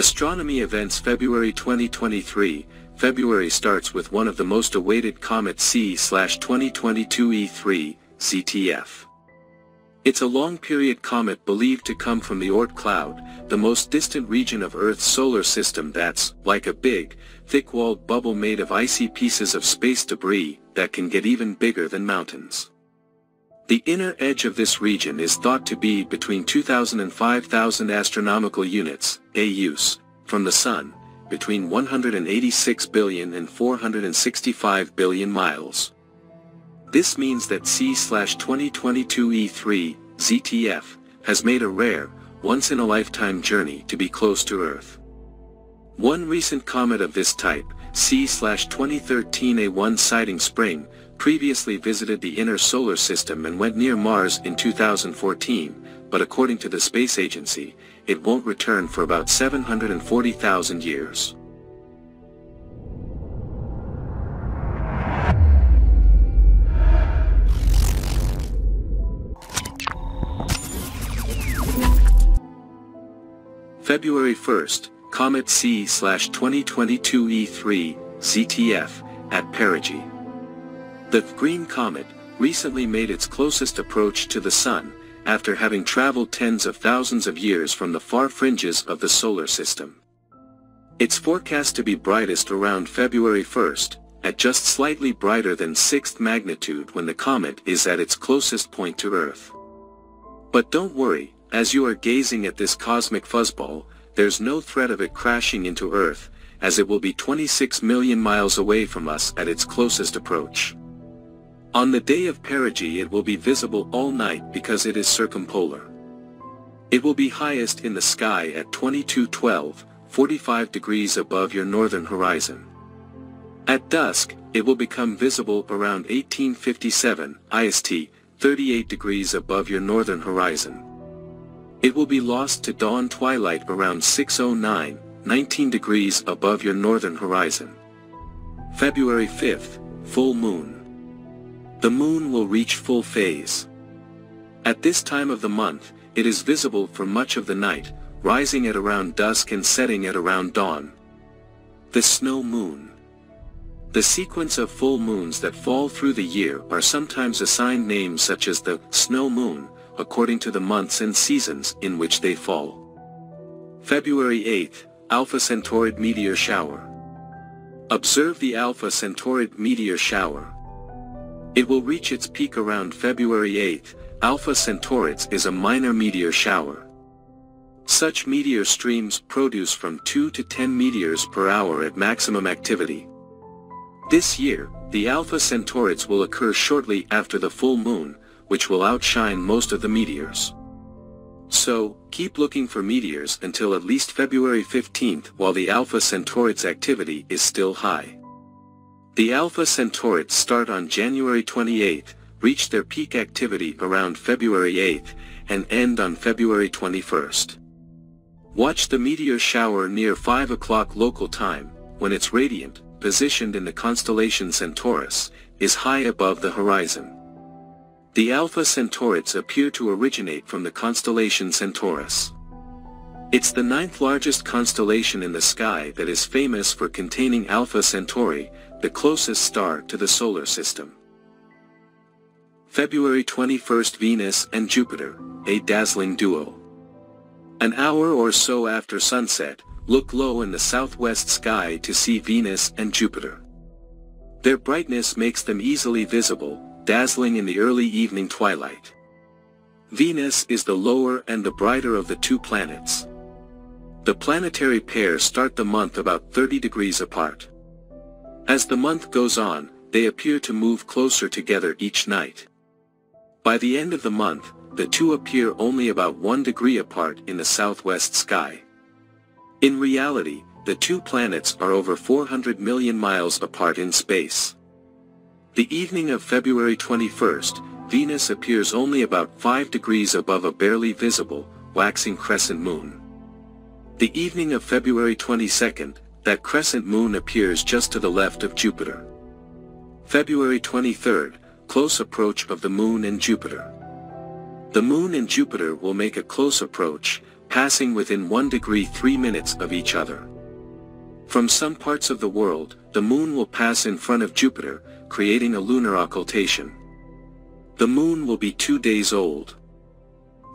Astronomy Events February 2023. February starts with one of the most awaited comet C/2022 E3, ZTF. It's a long-period comet believed to come from the Oort Cloud, the most distant region of Earth's solar system that's, like a big, thick-walled bubble made of icy pieces of space debris, that can get even bigger than mountains. The inner edge of this region is thought to be between 2,000 and 5,000 astronomical units (AUs) from the Sun, between 186 billion and 465 billion miles. This means that C/2022 E3, ZTF, has made a rare, once-in-a-lifetime journey to be close to Earth. One recent comet of this type, C/2013 A1 Siding Spring, previously visited the inner solar system and went near Mars in 2014, but according to the space agency, it won't return for about 740,000 years. February 1st, Comet C/2022 E3, ZTF, at perigee. The green comet recently made its closest approach to the Sun, after having traveled tens of thousands of years from the far fringes of the solar system. It's forecast to be brightest around February 1st, at just slightly brighter than 6th magnitude when the comet is at its closest point to Earth. But don't worry, as you are gazing at this cosmic fuzzball, there's no threat of it crashing into Earth, as it will be 26 million miles away from us at its closest approach. On the day of perigee it will be visible all night because it is circumpolar. It will be highest in the sky at 2212, 45 degrees above your northern horizon. At dusk, it will become visible around 1857, IST, 38 degrees above your northern horizon. It will be lost to dawn twilight around 609, 19 degrees above your northern horizon. February 5th, Full Moon. The Moon will reach full phase. At this time of the month, it is visible for much of the night, rising at around dusk and setting at around dawn. The Snow Moon. The sequence of full moons that fall through the year are sometimes assigned names such as the Snow Moon, according to the months and seasons in which they fall. February 8th, Alpha Centaurid Meteor Shower. Observe the Alpha Centaurid Meteor Shower. It will reach its peak around February 8th. Alpha Centaurid's is a minor meteor shower. Such meteor streams produce from 2 to 10 meteors per hour at maximum activity. This year, the Alpha Centaurid's will occur shortly after the full moon, which will outshine most of the meteors. So, keep looking for meteors until at least February 15th while the Alpha Centaurid's activity is still high. The Alpha Centaurids start on January 28th, reach their peak activity around February 8th, and end on February 21st. Watch the meteor shower near 5 o'clock local time, when its radiant, positioned in the constellation Centaurus, is high above the horizon. The Alpha Centaurids appear to originate from the constellation Centaurus. It's the ninth largest constellation in the sky that is famous for containing Alpha Centauri, the closest star to the solar system. February 21st, Venus and Jupiter, a dazzling duo. An hour or so after sunset, look low in the southwest sky to see Venus and Jupiter. Their brightness makes them easily visible, dazzling in the early evening twilight. Venus is the lower and the brighter of the two planets. The planetary pair start the month about 30 degrees apart. As the month goes on, they appear to move closer together each night. By the end of the month, the two appear only about 1 degree apart in the southwest sky. In reality, the two planets are over 400 million miles apart in space. The evening of February 21st, Venus appears only about 5 degrees above a barely visible, waxing crescent moon. The evening of February 22nd, that crescent moon appears just to the left of Jupiter. February 23rd, close approach of the moon and Jupiter. The moon and Jupiter will make a close approach, passing within 1 degree 3 minutes of each other. From some parts of the world, the Moon will pass in front of Jupiter, creating a lunar occultation. The Moon will be 2 days old.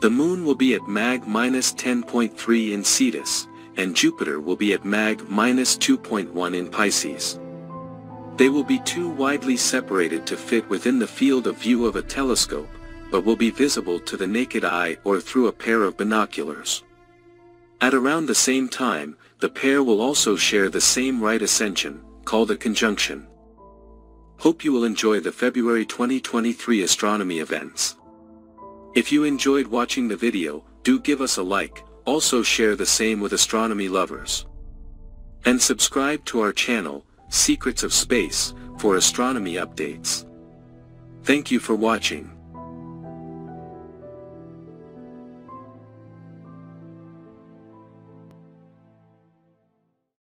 The Moon will be at mag -10.3 in Cetus, and Jupiter will be at mag -2.1 in Pisces. They will be too widely separated to fit within the field of view of a telescope, but will be visible to the naked eye or through a pair of binoculars. At around the same time, the pair will also share the same right ascension, called a conjunction. Hope you will enjoy the February 2023 astronomy events. If you enjoyed watching the video, do give us a like, also share the same with astronomy lovers. And subscribe to our channel, Secrets of Space, for astronomy updates. Thank you for watching.